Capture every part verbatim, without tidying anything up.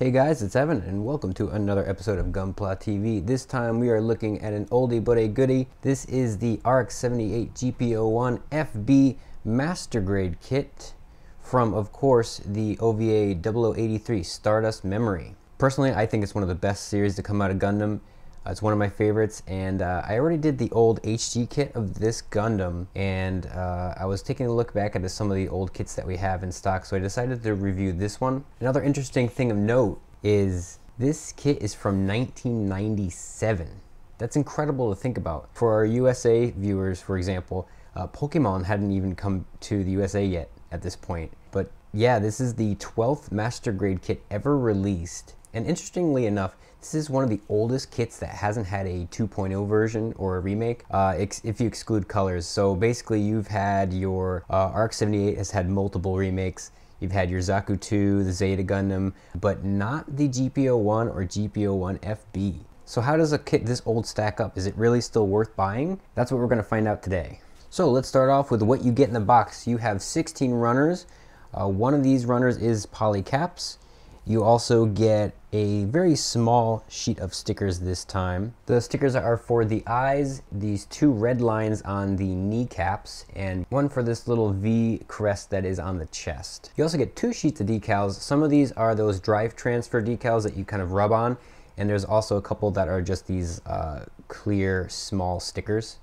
Hey guys, it's Evan and welcome to another episode of Gunpla T V. This time we are looking at an oldie but a goodie. This is the R X seventy-eight G P oh one F B Master Grade Kit from, of course, the O V A zero zero eight three Stardust Memory. Personally, I think it's one of the best series to come out of Gundam. Uh, it's one of my favorites, and uh, I already did the old H G kit of this Gundam, and uh, I was taking a look back at some of the old kits that we have in stock, so I decided to review this one. Another interesting thing of note is this kit is from nineteen ninety-seven. That's incredible to think about. For our U S A viewers, for example, uh, Pokemon hadn't even come to the U S A yet at this point. But yeah, this is the twelfth Master Grade kit ever released. And interestingly enough, this is one of the oldest kits that hasn't had a two point oh version or a remake, uh, if you exclude colors. So basically you've had your uh, R X seventy-eight has had multiple remakes. You've had your Zaku two, the Zeta Gundam, but not the G P oh one or G P oh one F B. So how does a kit this old stack up? Is it really still worth buying? That's what we're going to find out today. So let's start off with what you get in the box. You have sixteen runners. Uh, one of these runners is Polycaps. You also get a very small sheet of stickers this time. The stickers are for the eyes, these two red lines on the kneecaps, and one for this little V crest that is on the chest. You also get two sheets of decals. Some of these are those drive transfer decals that you kind of rub on, and there's also a couple that are just these uh, clear small stickers.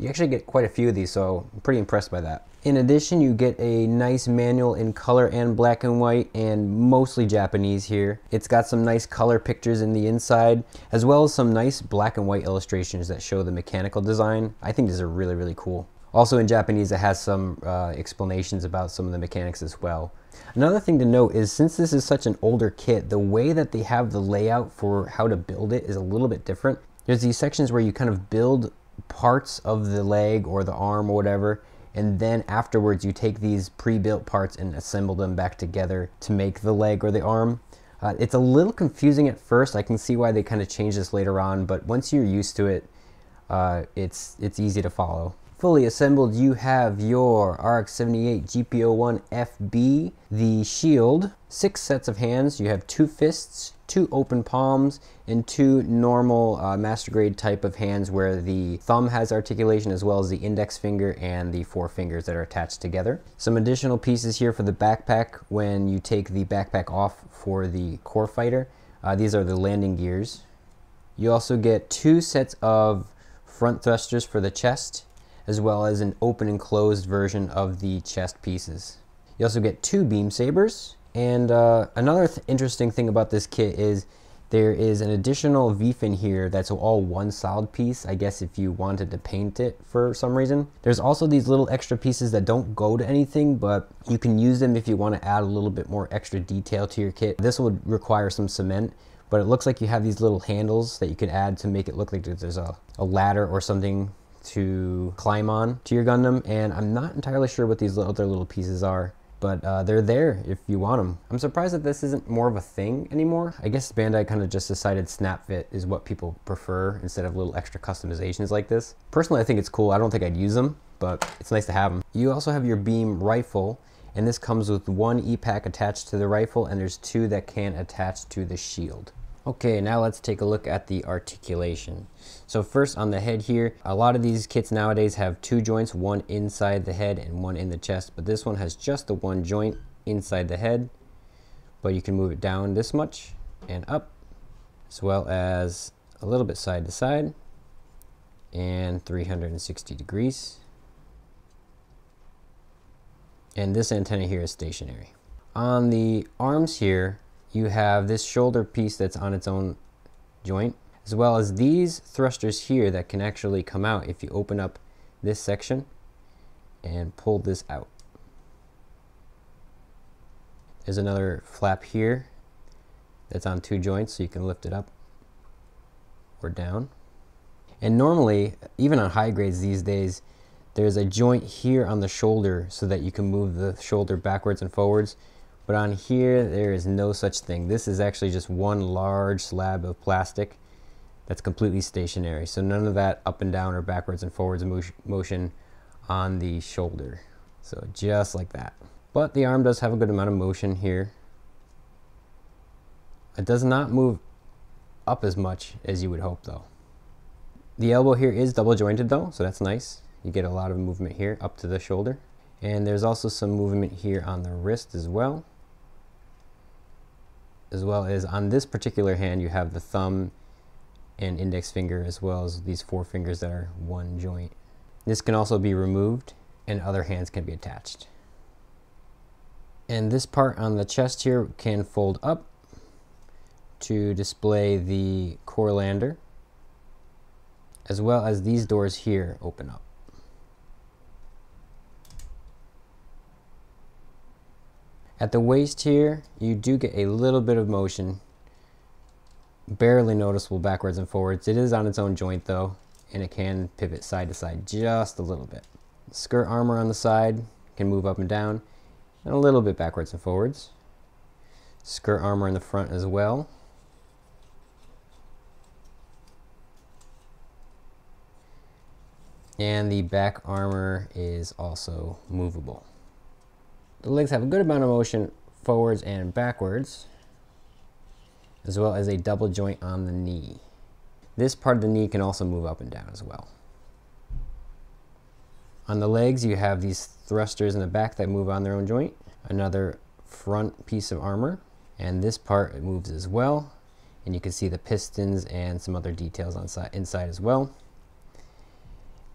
You actually get quite a few of these, so I'm pretty impressed by that. In addition, you get a nice manual in color and black and white, and mostly Japanese here. It's got some nice color pictures in the inside, as well as some nice black and white illustrations that show the mechanical design. I think these are really, really cool. Also in Japanese, it has some uh, explanations about some of the mechanics as well. Another thing to note is, since this is such an older kit, the way that they have the layout for how to build it is a little bit different. There's these sections where you kind of build parts of the leg or the arm or whatever, and then afterwards you take these pre-built parts and assemble them back together to make the leg or the arm. Uh, it's a little confusing at first. I can see why they kind of change this later on, but once you're used to it, uh, it's it's easy to follow. Fully assembled, you have your R X seventy-eight G P oh one F B, the shield, six sets of hands. You have two fists, two open palms, and two normal uh, master grade type of hands where the thumb has articulation as well as the index finger and the four fingers that are attached together. Some additional pieces here for the backpack when you take the backpack off for the Core Fighter. Uh, these are the landing gears. You also get two sets of front thrusters for the chest, as well as an open and closed version of the chest pieces. You also get two beam sabers, and uh, another th interesting thing about this kit is there is an additional V-fin here that's all one solid piece, I guess if you wanted to paint it for some reason. There's also these little extra pieces that don't go to anything, but you can use them if you want to add a little bit more extra detail to your kit. This would require some cement, but it looks like you have these little handles that you could add to make it look like there's a, a ladder or something to climb on to your Gundam, and I'm not entirely sure what these other little pieces are, but uh, they're there if you want them. I'm surprised that this isn't more of a thing anymore. I guess Bandai kind of just decided snap fit is what people prefer instead of little extra customizations like this. Personally, I think it's cool. I don't think I'd use them, but it's nice to have them. You also have your beam rifle, and this comes with one E PAC attached to the rifle, and there's two that can attach to the shield. Okay, now let's take a look at the articulation. So first on the head here, a lot of these kits nowadays have two joints, one inside the head and one in the chest, but this one has just the one joint inside the head, but you can move it down this much and up, as well as a little bit side to side and three hundred sixty degrees. And this antenna here is stationary. On the arms here, you have this shoulder piece that's on its own joint, as well as these thrusters here that can actually come out if you open up this section and pull this out. There's another flap here that's on two joints, so you can lift it up or down. And normally, even on high grades these days, there's a joint here on the shoulder so that you can move the shoulder backwards and forwards. But on here, there is no such thing. This is actually just one large slab of plastic that's completely stationary. So none of that up and down or backwards and forwards motion on the shoulder. So just like that. But the arm does have a good amount of motion here. It does not move up as much as you would hope though. The elbow here is double jointed though, so that's nice. You get a lot of movement here up to the shoulder. And there's also some movement here on the wrist as well. As well as on this particular hand, you have the thumb and index finger, as well as these four fingers that are one joint. This can also be removed and other hands can be attached. And this part on the chest here can fold up to display the core lander, as well as these doors here open up. At the waist here, you do get a little bit of motion, barely noticeable backwards and forwards. It is on its own joint though, and it can pivot side to side just a little bit. Skirt armor on the side can move up and down, and a little bit backwards and forwards. Skirt armor in the front as well. And the back armor is also movable. The legs have a good amount of motion forwards and backwards, as well as a double joint on the knee. This part of the knee can also move up and down as well. On the legs, you have these thrusters in the back that move on their own joint, another front piece of armor, and this part it moves as well. And you can see the pistons and some other details on side, inside as well.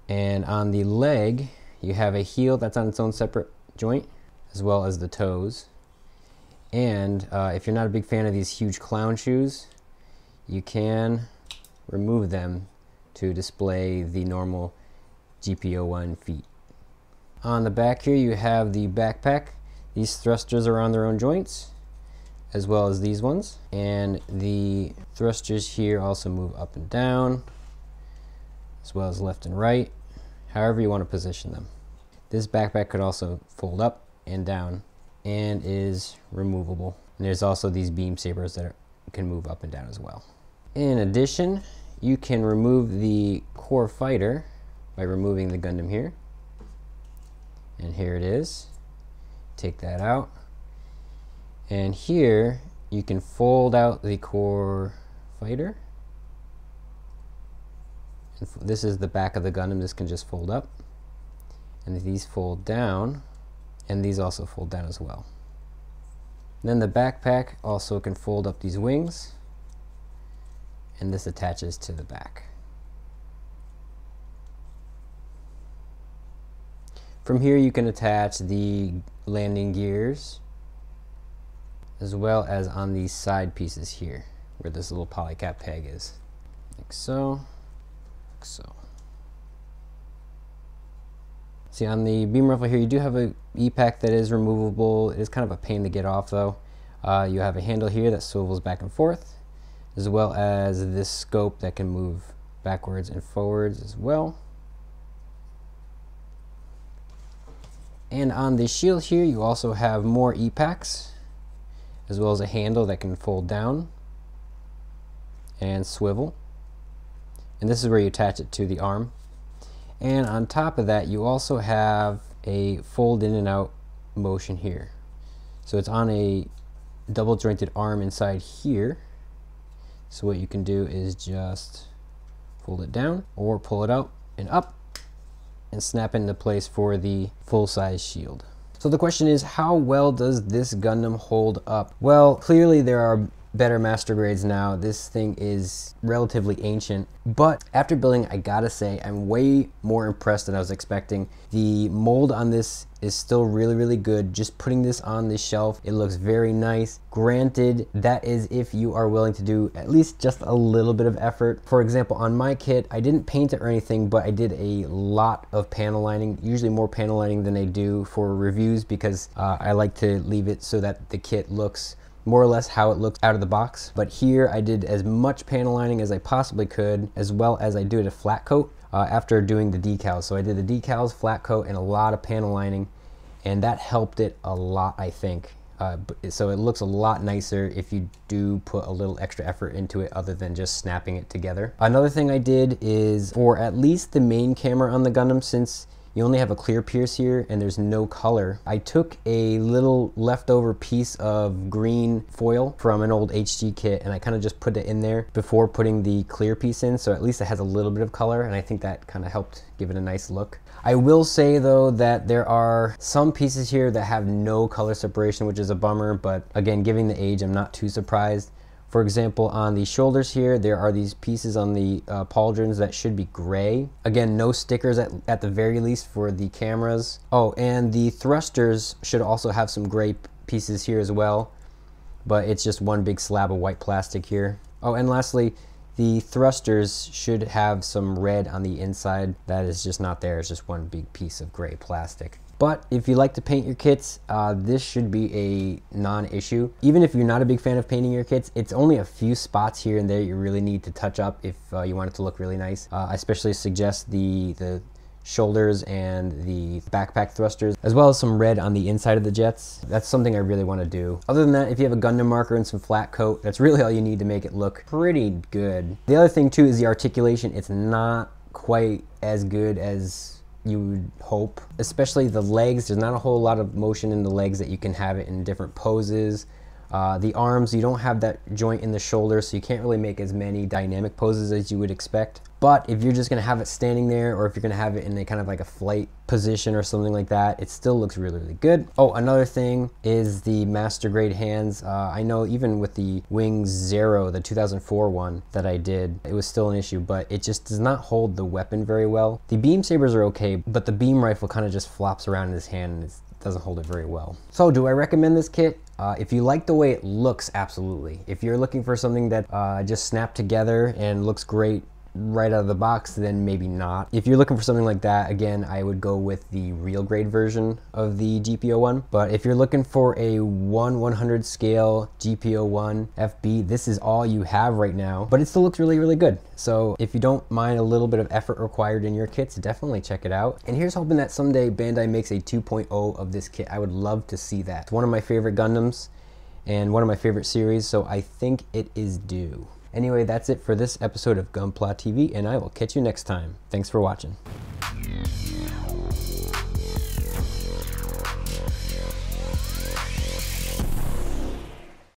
And on the leg, you have a heel that's on its own separate joint, as well as the toes. And uh, if you're not a big fan of these huge clown shoes, you can remove them to display the normal G P oh one feet. On the back here, you have the backpack. These thrusters are on their own joints, as well as these ones. And the thrusters here also move up and down, as well as left and right, however you want to position them. This backpack could also fold up and down and is removable. And there's also these beam sabers that are, can move up and down as well. In addition, you can remove the Core Fighter by removing the Gundam here. And here it is. Take that out. And here you can fold out the Core Fighter. And this is the back of the Gundam. This can just fold up. And these fold down. And these also fold down as well. And then the backpack also can fold up these wings, and this attaches to the back. From here you can attach the landing gears, as well as on these side pieces here where this little polycap peg is, like so, like so. See, on the beam rifle here, you do have a E-pack that is removable. It is kind of a pain to get off though. Uh, you have a handle here that swivels back and forth, as well as this scope that can move backwards and forwards as well. And on the shield here, you also have more E-packs, as well as a handle that can fold down and swivel. And this is where you attach it to the arm. And on top of that, you also have a fold in and out motion here. So it's on a double jointed arm inside here. So what you can do is just fold it down or pull it out and up and snap into place for the full size shield. So the question is, how well does this Gundam hold up? Well, clearly there are better master grades now. This thing is relatively ancient, but after building, I gotta say, I'm way more impressed than I was expecting. The mold on this is still really, really good. Just putting this on the shelf, it looks very nice. Granted, that is if you are willing to do at least just a little bit of effort. For example, on my kit, I didn't paint it or anything, but I did a lot of panel lining, usually more panel lining than I do for reviews, because uh, I like to leave it so that the kit looks more or less how it looks out of the box. But here I did as much panel lining as I possibly could, as well as I did a flat coat uh, after doing the decals. So I did the decals, flat coat, and a lot of panel lining, and that helped it a lot, I think. Uh, so it looks a lot nicer if you do put a little extra effort into it other than just snapping it together. Another thing I did is, for at least the main camera on the Gundam, since You only have a clear piece here and there's no color. I took a little leftover piece of green foil from an old H G kit and I kind of just put it in there before putting the clear piece in, so at least it has a little bit of color, and I think that kind of helped give it a nice look. I will say though that there are some pieces here that have no color separation, which is a bummer, but again, given the age, I'm not too surprised. For example, on the shoulders here, there are these pieces on the uh, pauldrons that should be gray. Again, no stickers at, at the very least for the cameras. Oh, and the thrusters should also have some gray pieces here as well, but it's just one big slab of white plastic here. Oh, and lastly, the thrusters should have some red on the inside. That is just not there. It's just one big piece of gray plastic. But if you like to paint your kits, uh, this should be a non-issue. Even if you're not a big fan of painting your kits, it's only a few spots here and there you really need to touch up if uh, you want it to look really nice. Uh, I especially suggest the, the shoulders and the backpack thrusters, as well as some red on the inside of the jets. That's something I really want to do. Other than that, if you have a Gundam marker and some flat coat, that's really all you need to make it look pretty good. The other thing too is the articulation. It's not quite as good as you would hope, especially the legs. There's not a whole lot of motion in the legs that you can have it in different poses. Uh, the arms, you don't have that joint in the shoulder, so you can't really make as many dynamic poses as you would expect. But if you're just gonna have it standing there, or if you're gonna have it in a kind of like a flight position or something like that, it still looks really, really good. Oh, another thing is the master grade hands. Uh, I know even with the Wing Zero, the two thousand four one that I did, it was still an issue, but it just does not hold the weapon very well. The beam sabers are okay, but the beam rifle kind of just flops around in his hand and it doesn't hold it very well. So do I recommend this kit? Uh, if you like the way it looks, absolutely. If you're looking for something that uh, just snapped together and looks great right out of the box, then maybe not. If you're looking for something like that, again, I would go with the real grade version of the G P zero one. But if you're looking for a one one hundred scale G P zero one F B, this is all you have right now, but it still looks really, really good. So if you don't mind a little bit of effort required in your kits, definitely check it out. And here's hoping that someday Bandai makes a two point oh of this kit. I would love to see that. It's one of my favorite Gundams and one of my favorite series, so I think it is due. Anyway, that's it for this episode of Gunpla T V, and I will catch you next time. Thanks for watching.